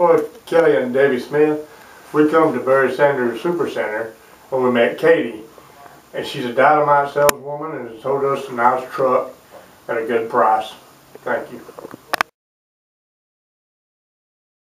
Well, Kelly and Debbie Smith, we come to Barry Sanders Supercenter when we met Katie, and she's a dynamite saleswoman and has sold us a nice truck at a good price. Thank you.